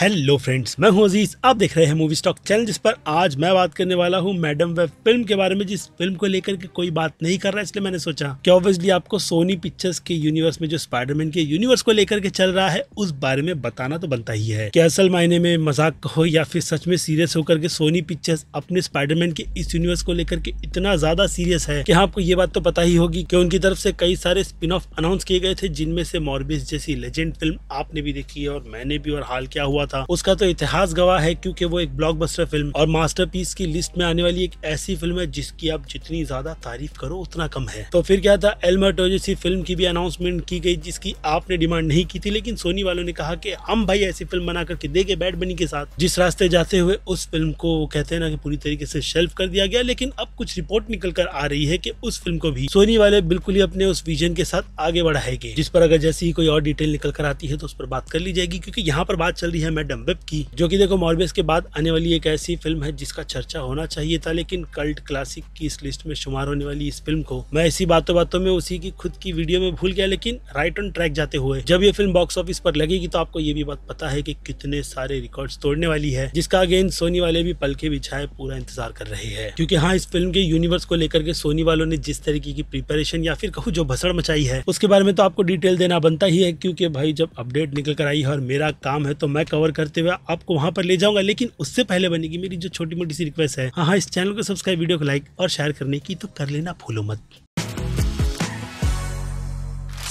Hello friends, मैं हूं अजीज। आप देख रहे हैं मूवी स्टॉक चैनल, जिस पर आज मैं बात करने वाला हूं मैडम वेब फिल्म के बारे में, जिस फिल्म को लेकर के कोई बात नहीं कर रहा है। इसलिए मैंने सोचा कि ऑब्वियसली आपको सोनी पिक्चर्स के यूनिवर्स में जो स्पाइडरमैन के यूनिवर्स को लेकर के चल रहा है उस बारे में बताना तो बनता ही है कि असल मायने में मजाक हो या फिर सच में सीरियस होकर के सोनी पिक्चर्स अपने स्पाइडरमैन के इस यूनिवर्स को लेकर के इतना ज्यादा सीरियस है कि आपको ये बात तो पता ही होगी कि उनकी तरफ से कई सारे स्पिन ऑफ अनाउंस किए गए थे, जिनमें से मॉर्बियस जैसी लेजेंड फिल्म आपने भी देखी है और मैंने भी, और हाल क्या हुआ था उसका तो इतिहास गवाह है, क्योंकि वो एक ब्लॉकबस्टर फिल्म और मास्टरपीस की लिस्ट में आने वाली एक ऐसी फिल्म है जिसकी आप जितनी ज्यादा तारीफ करो उतना कम है। तो फिर क्या था, एल्मर्टो जैसी फिल्म की भी अनाउंसमेंट की गई, जिसकी आपने डिमांड नहीं की थी, लेकिन सोनी वालों ने कहा कि हम भाई ऐसी फिल्म बना करके देंगे। बैड बनी के साथ जिस रास्ते जाते हुए उस फिल्म को कहते हैं ना कि पूरी तरीके से शेल्फ कर दिया गया, लेकिन अब कुछ रिपोर्ट निकल कर आ रही है कि उस फिल्म को भी सोनी वाले बिल्कुल ही अपने उस विजन के साथ आगे बढ़ाएंगे, जिस पर अगर जैसे ही कोई और डिटेल निकल कर आती है तो उस पर बात कर ली जाएगी। क्योंकि यहाँ पर बात चल रही है मैडम वेब की, जो कि देखो मॉर्बियस के बाद आने वाली एक ऐसी फिल्म है जिसका चर्चा होना चाहिए था, लेकिन कल्ट क्लासिक की इस लिस्ट में शुमार होने वाली इस फिल्म को मैं इसी बातों में उसी की खुद की वीडियो में भूल गया। लेकिन राइट ऑन ट्रैक जाते हुए जब ये फिल्म बॉक्स ऑफिस पर लगेगी तो आपको ये भी बात पता है कि कितने सारे रिकॉर्ड्स तोड़ने वाली है, जिसका अगेन सोनी वाले भी पलके बिछाए पूरा इंतजार कर रहे हैं। क्योंकि हाँ, इस फिल्म के यूनिवर्स को लेकर के सोनी वालों ने जिस तरीके की प्रिपरेशन या फिर कहूँ जो भसड़ मचाई है उसके बारे में तो आपको डिटेल देना बनता ही है, क्योंकि भाई जब अपडेट निकल कर आई है और मेरा काम है तो मैं कवर करते हुए आपको वहां पर ले जाऊंगा। लेकिन उससे पहले बनेगी मेरी जो छोटी मोटी सी रिक्वेस्ट है, हाँ, इस चैनल को सब्सक्राइब, वीडियो को लाइक और शेयर करने की तो कर लेना भूलो मत।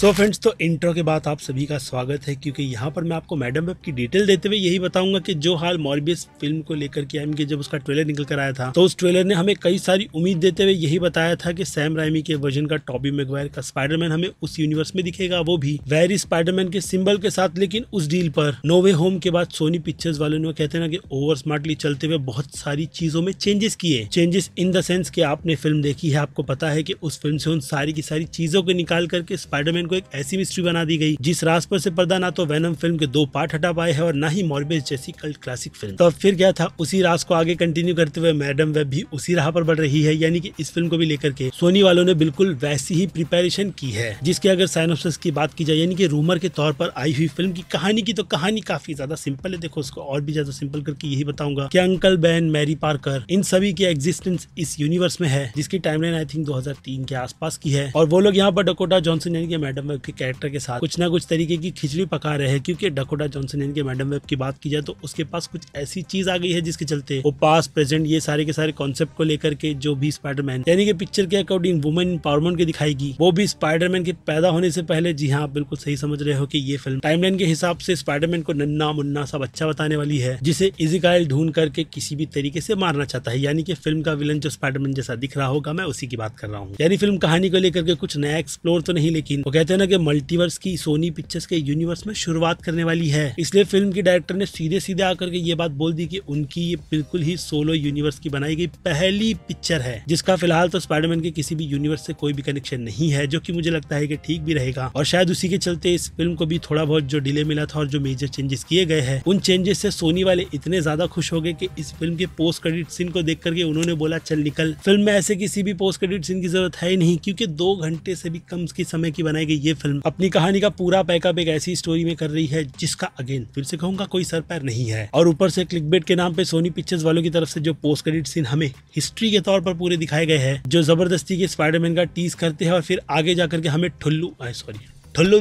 सो फ्रेंड्स, तो इंट्रो के बाद आप सभी का स्वागत है, क्योंकि यहाँ पर मैं आपको मैडम वेब की डिटेल देते हुए यही बताऊंगा कि जो हाल मॉर्बियस फिल्म को लेकर के आई, जब उसका ट्रेलर निकल कर आया था तो उस ट्रेलर ने हमें कई सारी उम्मीद देते हुए यही बताया था कि सैम राइमी के वर्जन का टॉबी मैगवायर का स्पाइडरमैन हमें उस यूनिवर्स में दिखेगा, वो भी वेरी स्पाइडरमैन के सिंबल के साथ। लेकिन उस डील पर नो वे होम के बाद सोनी पिक्चर्स वालों ने कहते ना कि ओवर स्मार्टली चलते हुए बहुत सारी चीजों में चेंजेस किए। चेंजेस इन द सेंस कि आपने फिल्म देखी है, आपको पता है कि उस फिल्म से उन सारी की सारी चीजों को निकाल करके स्पाइडरमैन को एक ऐसी मिस्ट्री बना दी गई जिस राज पर से पर्दा ना तो वेनम फिल्म के 2 पार्ट हटा पाए हैं और ना ही मॉर्बियस जैसी कल्ट क्लासिक फिल्म। तो फिर क्या था, उसी राज को आगे कंटिन्यू करते हुए मैडम वेब भी उसी राह पर बढ़ रही है, यानी कि इस फिल्म को भी लेकर के सोनी वालों ने बिल्कुल वैसी ही प्रिपेरेशन की है, जिसके अगर साइनोप्सिस की बात की जाए यानी कि रूमर के तौर पर आई हुई फिल्म की कहानी की, तो कहानी काफी ज्यादा सिंपल है। देखो, उसको और भी ज्यादा सिंपल करके यही बताऊंगा की अंकल बैन, मैरी पार्कर, इन सभी की एग्जिस्टेंस इस यूनिवर्स में है, जिसकी टाइमलाइन आई थिंक 2003 के आसपास की है। और वो लोग यहाँ पर डकोटा जॉनसन यानी कि मैडम वेब के कैरेक्टर के साथ कुछ ना कुछ तरीके की खिचड़ी पका रहे हैं, क्योंकि डकोटा जॉनसन यानी कि मैडम वेब की बात की जाए तो उसके पास कुछ ऐसी चीज आ गई है जिसके चलते वो पास प्रेजेंट ये सारे के सारे कॉन्सेप्ट को लेकर के जो भी स्पाइडरमैन यानी कि पिक्चर के अकॉर्डिंग वुमेन एम्पावरमेंट की दिखाएगी, वो भी स्पाइडरमैन के पैदा होने से पहले। जी हाँ, आप बिल्कुल सही समझ रहे हो कि ये फिल्म टाइमलाइन के हिसाब से स्पाइडरमैन को नन्ना मुन्ना सा बच्चा बताने वाली है, जिसे इज़राइल ढूंढ करके किसी भी तरीके से मारना चाहता है, यानी कि फिल्म का विलन जो स्पाइडरमैन जैसा दिख रहा होगा, मैं उसी की बात कर रहा हूँ। यानी फिल्म कहानी को लेकर के कुछ नया एक्सप्लोर तो नहीं, लेकिन वो कहते हैं ना कि मल्टीवर्स की सोनी पिक्चर्स के यूनिवर्स में शुरुआत करने वाली है। इसलिए फिल्म की डायरेक्टर ने सीधे सीधे आकर के ये बात बोल दी कि उनकी ये बिल्कुल ही सोलो यूनिवर्स की बनाई गई पहली पिक्चर है, जिसका फिलहाल तो स्पाइडरमैन के किसी भी यूनिवर्स से कोई भी कनेक्शन नहीं है, जो कि मुझे लगता है कि ठीक भी रहेगा। और शायद उसी के चलते इस फिल्म को भी थोड़ा बहुत जो डिले मिला था और जो मेजर चेंजेस किए गए हैं, उन चेंजेस से सोनी वाले इतने ज्यादा खुश हो गए कि इस फिल्म के पोस्ट क्रेडिट सीन को देख करके उन्होंने बोला चल निकल, फिल्म में ऐसे किसी भी पोस्ट क्रेडिट सीन की जरूरत है ही नहीं, क्योंकि 2 घंटे से भी कम के समय की बनाई गई ये फिल्म अपनी कहानी का पूरा पैकअप एक ऐसी स्टोरी में कर रही है जिसका अगेन फिर से कहूंगा कोई सर पैर नहीं है। और ऊपर से क्लिकबेट के नाम पे सोनी पिक्चर्स वालों की तरफ से जो पोस्ट क्रेडिट सीन हमें हिस्ट्री के तौर पर पूरे दिखाए गए हैं, जो जबरदस्ती के स्पाइडरमैन का टीज करते हैं और फिर आगे जाकर के हमें ठुल्लू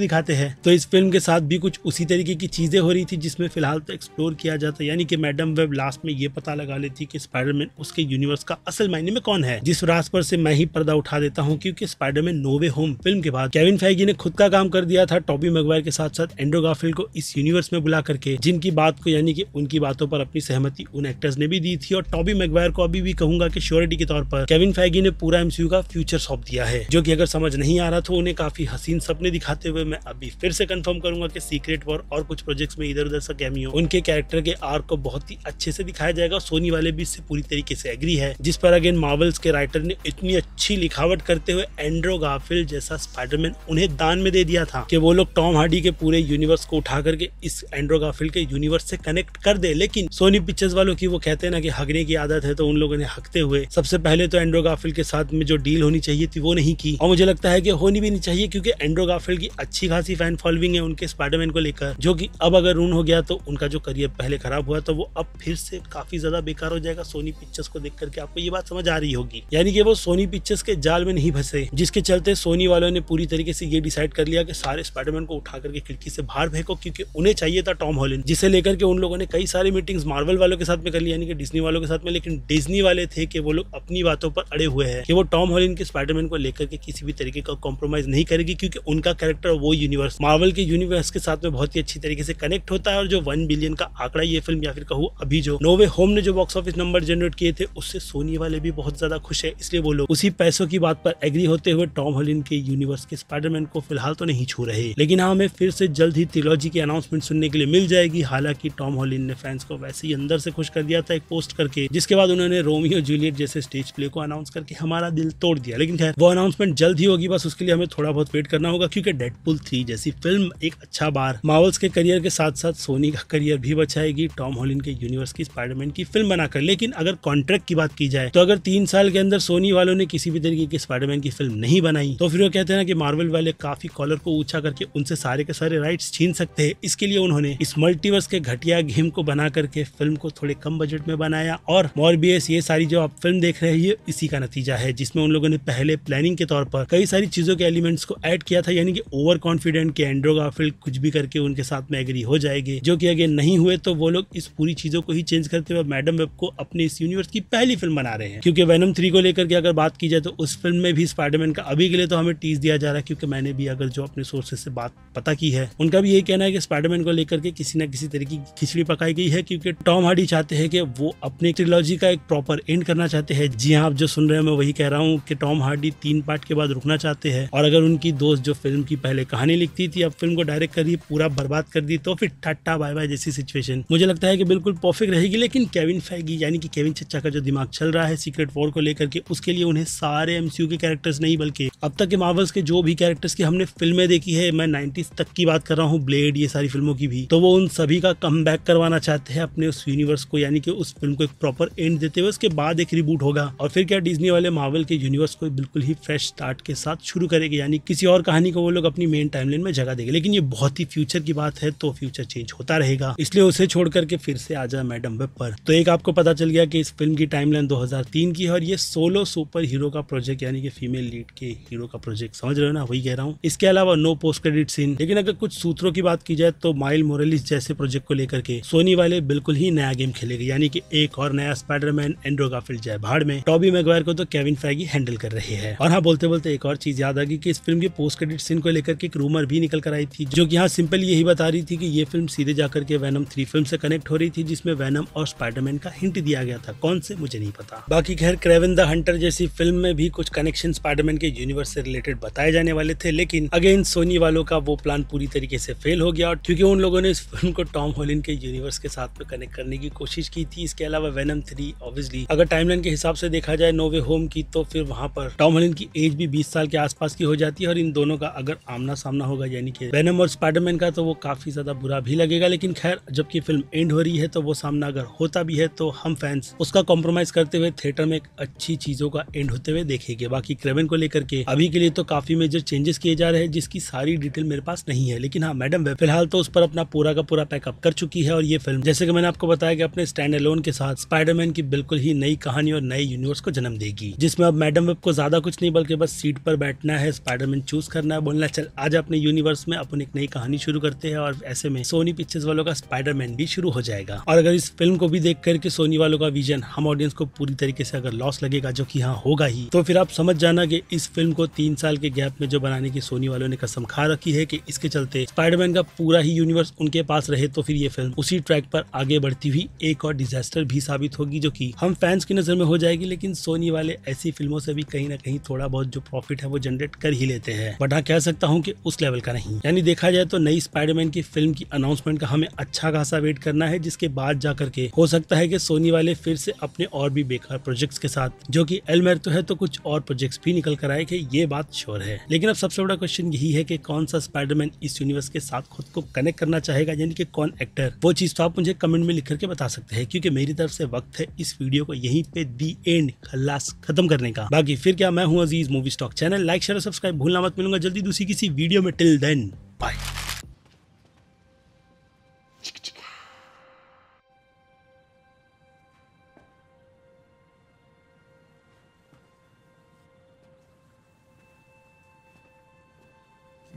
दिखाते हैं, तो इस फिल्म के साथ भी कुछ उसी तरीके की चीजें हो रही थी जिसमें फिलहाल तो एक्सप्लोर किया जाता है। यानी कि मैडम वेब लास्ट में ये पता लगा लेती कि स्पाइडरमैन उसके यूनिवर्स का असल मायने में कौन है, जिस राज पर से मैं ही पर्दा उठा देता हूं, क्योंकि Spiderman no way home film के बाद केविन फैगी ने खुद का काम कर दिया था टॉबी मैगवायर के साथ साथ एंड्रू गारफील्ड को इस यूनिवर्स में बुला करके, जिनकी बात को यानी कि उनकी बातों पर अपनी सहमति उन एक्टर्स ने भी दी थी। और टॉबी मैगवायर को अभी भी कहूंगा कि श्योरिटी के तौर पर केविन फैगी ने पूरा एमसीयू का फ्यूचर सौंप दिया है, जो कि अगर समझ नहीं आ रहा तो उन्हें काफी हसीन सपने दिखाते हुए मैं अभी फिर से कंफर्म करूंगा कि सीक्रेट वॉर और कुछ प्रोजेक्ट्स में इधर उधर से कैमियो उनके कैरेक्टर के आर्क को बहुत ही अच्छे से दिखाया जाएगा। सोनी वाले भी इससे पूरी तरीके से एग्री है, जिस पर अगेन मार्वल्स के राइटर ने इतनी अच्छी लिखावट करते हुए एंड्रू गारफील्ड जैसा स्पाइडरमैन उन्हें दान में दे दिया था कि वो लोग टॉम हार्डी के पूरे यूनिवर्स को उठा करके इस एंड्रू गारफील्ड के यूनिवर्स से कनेक्ट कर दे। लेकिन सोनी पिक्चर्स वालों की वो कहते हैं ना कि हगने की आदत है, तो उन लोगों ने हकते हुए सबसे पहले तो एंड्रू गारफील्ड के साथ में जो डील होनी चाहिए थी वो नहीं की, और मुझे लगता है कि होनी भी नहीं चाहिए, क्योंकि एंड्रू गारफील्ड की अच्छी खासी फैन फॉलोइंग है उनके स्पाइडरमैन को लेकर, जो कि अब अगर रून हो गया तो उनका जो करियर पहले खराब हुआ तो वो अब फिर से काफी ज्यादा बेकार हो जाएगा। सोनी पिक्चर्स को देख करके आपको ये बात समझ आ रही होगी, यानी कि वो सोनी पिक्चर्स के जाल में नहीं फंसे, जिसके चलते सोनी वालों ने पूरी तरीके से ये डिसाइड कर लिया कि सारे स्पाइडरमैन को उठा करके खिड़की से बाहर फेंको, क्योंकि उन्हें चाहिए था टॉम हॉलैंड, जिसे लेकर के उन लोगों ने कई सारी मीटिंग्स मार्वल वालों के साथ में कर ली, यानी कि डिज्नी वालों के साथ में। लेकिन डिज्नी वाले थे कि वो लोग अपनी बातों पर अड़े हुए हैं कि वो टॉम हॉलैंड के स्पाइडरमैन को लेकर के किसी भी तरीके का कॉम्प्रोमाइज नहीं करेगी, क्योंकि उनका कैरेक्टर वो यूनिवर्स मार्वल के यूनिवर्स के साथ में बहुत ही अच्छी तरीके से कनेक्ट होता है। और जो 1 बिलियन का आंकड़ा ये फिल्म या फिर कहूँ अभी जो नो वे होम ने जो बॉक्स ऑफिस नंबर जनरेट किए थे उससे सोनी वाले भी बहुत ज्यादा खुश है, इसलिए वो लोग उसी पैसों की बात पर एग्री होते हुए टॉम हॉलैंड के यूनिवर्स के स्पाइडरमैन को फिलहाल तो नहीं छू रहे। लेकिन हाँ, हमें फिर से जल्द ही ट्रिलॉजी की अनाउंसमेंट सुनने के लिए मिल जाएगी। हालांकि टॉम हॉलैंड ने फैंस को वैसे ही अंदर से खुश कर दिया था एक पोस्ट करके, जिसके बाद उन्होंने रोमियो जूलियट जैसे स्टेज प्ले को अनाउंस करके हमारा दिल तोड़ दिया। लेकिन खैर वो अनाउंसमेंट जल्द ही होगी, बस उसके लिए हमें थोड़ा बहुत वेट करना होगा, क्योंकि डेडपूल 3 जैसी फिल्म एक अच्छा बार मार्वल्स के करियर के साथ साथ सोनी का करियर भी बचाएगी टॉम हॉलैंड के यूनिवर्स की स्पाइडरमैन की फिल्म बनाकर। लेकिन अगर कॉन्ट्रैक्ट की बात की जाए तो अगर 3 साल के अंदर सोनी वालों ने किसी भी तरीके की स्पाइडरमैन की फिल्म नहीं बनाई तो फिर वो कहते हैं ना कि मार्वल वाले काफी कॉलर को ऊंचा करके उनसे सारे के सारे राइट्स छीन सकते हैं। इसके लिए उन्होंने इस मल्टीवर्स के घटिया गेम को बना करके फिल्म को थोड़े कम बजट में बनाया, और मॉर्बियस ये सारी जो आप फिल्म देख रहे हैं ये इसी का नतीजा है, जिसमें उन लोगों ने पहले प्लानिंग के तौर पर कई सारी चीजों के एलिमेंट्स को ऐड किया था, यानी कि ओवर कॉन्फिडेंट के एंड्रू गारफील्ड कुछ भी करके उनके साथ में एग्री हो जाएगी, जो कि अगर नहीं हुए तो वो लोग इस पूरी चीजों को ही चेंज करते हुए मैडम वेब को अपने इस यूनिवर्स की पहली फिल्म बना रहे हैं। क्योंकि वेनम 3 को लेकर के अगर बात की जाए तो उस फिल्म में भी स्पाइडरमैन का अभी के लिए तो हमें टीज दिया जा रहा है, क्योंकि मैंने भी अगर जो अपने सोर्सेज से बात पता की है उनका भी यही कहना है कि स्पाइडरमैन को लेकर के किसी न किसी तरीके की खिचड़ी पकाई गई है, क्योंकि टॉम हार्डी चाहते हैं कि वो अपने ट्रिलॉजी का एक प्रॉपर एंड करना चाहते हैं। जी हाँ, आप जो सुन रहे हैं मैं वही कह रहा हूँ कि टॉम हार्डी 3 पार्ट के बाद रुकना चाहते हैं, और अगर उनकी दोस्त जो फिल्म की पहले कहानी लिखती थी अब फिल्म को डायरेक्ट कर ही पूरा बर्बाद कर दी तो फिर टाटा बाय बाय जैसी सिचुएशन मुझे लगता है कि बिल्कुल परफेक्ट रहेगी। लेकिन केविन फैगी यानी कि केविन चच्चा का जो दिमाग चल रहा है सीक्रेट वॉर को लेकर के, उसके लिए उन्हें सारे एमसीयू के कैरेक्टर्स नहीं बल्कि अब तक के मार्वल्स के जो भी कैरेक्टर्स की हमने फिल्में देखी है, मैं 90s तक की बात कर रहा हूँ, ब्लेड ये सारी फिल्मों की भी, तो वो उन सभी का कम बैक करवाना चाहते हैं अपने उस यूनिवर्स को, यानी कि उस फिल्म को एक प्रॉपर एंड देते हुए उसके बाद एक रिबूट होगा। और फिर क्या डिज्नी वाले मार्वल के यूनिवर्स को बिल्कुल ही फ्रेश स्टार्ट के साथ शुरू करेगी, यानी किसी और कहानी को वो लोग अपनी मेन टाइमलाइन में जगह देंगे। लेकिन ये बहुत ही फ्यूचर की बात है, तो फ्यूचर चेंज होता रहेगा, इसलिए उसे छोड़ करके फिर से आ जाए मैडम वेब पर। तो एक आपको पता चल गया कि इस फिल्म की टाइमलाइन 2003 की है, और ये सोलो सुपर हीरो का प्रोजेक्ट यानी कि फीमेल लीड के हीरो का प्रोजेक्ट, समझ रहे हो ना, वही कह रहा हूँ। इसके अलावा नो पोस्ट क्रेडिट सीन। लेकिन अगर कुछ सूत्रों की बात की जाए तो माइल मोरेलिस जैसे प्रोजेक्ट को लेकर के सोनी वाले बिल्कुल ही नया गेम खेलेंगे, यानी कि एक और नया स्पाइडरमैन एंड्रू गारफील्ड जय भाड़ में। टॉबी मैगवायर को तो केविन फैगी हैंडल कर रहे हैं। और हाँ, बोलते बोलते एक और चीज याद आ गई कि इस फिल्म के पोस्ट क्रेडिट सीन को लेकर के एक रूमर भी निकल कर आई थी, जो कि यहाँ सिंपल यही बता रही थी कि ये फिल्म सीधे जाकर के वेनम 3 फिल्म से कनेक्ट हो रही थी, जिसमें वेनम और स्पाइडरमैन का हिंट दिया गया था, कौन से मुझे नहीं पता। बाकी खैर क्रेवन द हंटर जैसी फिल्म में भी कुछ कनेक्शन स्पाइडरमैन के यूनिवर्स से रिलेटेड बताए जाने वाले थे, लेकिन अगेन सोनी वालों का वो प्लान पूरी तरीके से फेल हो गया, और क्योंकि उन लोगों ने इस फिल्म को टॉम हॉलैंड के यूनिवर्स के साथ में कनेक्ट करने की कोशिश की थी। इसके अलावा वेनम 3 ऑब्वियसली अगर टाइमलाइन के हिसाब से देखा जाए नो वे होम की, तो फिर वहाँ पर टॉम हॉलैंड की एज भी 20 साल के आसपास की हो जाती है, और इन दोनों का अगर आमना सामना होगा यानी कि वेनम और स्पाइडरमैन का, तो वो काफी ज्यादा बुरा भी लगेगा। लेकिन खैर जबकि फिल्म एंड हो रही है तो वो सामना अगर होता भी है तो हम फैंस उसका कॉम्प्रोमाइज करते हुए थिएटर में एक अच्छी चीजों का एंड होते हुए देखेंगे। बाकी क्रेवन को लेकर के अभी के लिए तो काफी मेजर चेंजेस किए जा रहे हैं, जिसकी सारी डिटेल मेरे पास नहीं है। लेकिन हाँ, मैडम वेब फिलहाल तो उस पर अपना पूरा का पूरा पैकअप कर चुकी है, और ये फिल्म जैसे कि मैंने आपको बताया कि अपने स्टैंड अलोन के साथ स्पाइडरमैन की बिल्कुल ही नई कहानी और नए यूनिवर्स को जन्म देगी, जिसमें अब मैडम वेब को ज्यादा कुछ नहीं बल्कि बस सीट पर बैठना है, स्पाइडरमैन चूज करना है, बोलना चल आज अपने यूनिवर्स में अपन एक नई कहानी शुरू करते हैं, और ऐसे में सोनी पिक्चर्स वालों का स्पाइडरमैन भी शुरू हो जाएगा। और अगर इस फिल्म को भी देख करके सोनी वालों का विजन हम ऑडियंस को पूरी तरीके से अगर लॉस लगेगा, जो कि हाँ होगा ही, तो फिर आप समझ जाना कि इस फिल्म को 3 साल के गैप में जो बनाने की सोनी वालों ने कसम खा रखी है कि इसके चलते स्पाइडरमैन का पूरा ही यूनिवर्स उनके पास रहे, तो फिर ये फिल्म उसी ट्रैक पर आगे बढ़ती हुई एक और डिजास्टर भी साबित होगी, जो कि हम फैंस की नजर में हो जाएगी। लेकिन सोनी वाले ऐसी फिल्मों से भी कहीं ना कहीं थोड़ा बहुत जो प्रॉफिट है वो जनरेट कर ही लेते हैं, बट हाँ कह सकता हूँ कि उस लेवल का नहीं। यानी देखा जाए तो नई स्पाइडरमैन की फिल्म की अनाउंसमेंट का हमें अच्छा खासा वेट करना है, जिसके बाद जाकर के हो सकता है कि सोनी वाले फिर से अपने और भी बेकार प्रोजेक्ट्स के साथ, जो कि एलमेर तो है तो कुछ और प्रोजेक्ट्स भी निकल कर आए कि ये बात श्योर है। लेकिन अब सबसे बड़ा क्वेश्चन यही है कि कौन सा स्पाइडरमैन इस यूनिवर्स के साथ खुद को कनेक्ट करना चाहेगा, यानी कि कौन एक्टर, वो चीज तो आप मुझे कमेंट में लिख करके बता सकते हैं। क्योंकि मेरी तरफ से वक्त है इस वीडियो को यहीं पे दी एंड खलास खत्म करने का। बाकी फिर क्या, मैं हूँ Aziz, movie stock channel like share subscribe भूलना मत। मिलूंगा जल्दी दूसरी किसी वीडियो में। Till then bye.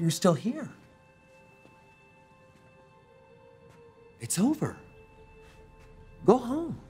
You're still here. It's over. Go home.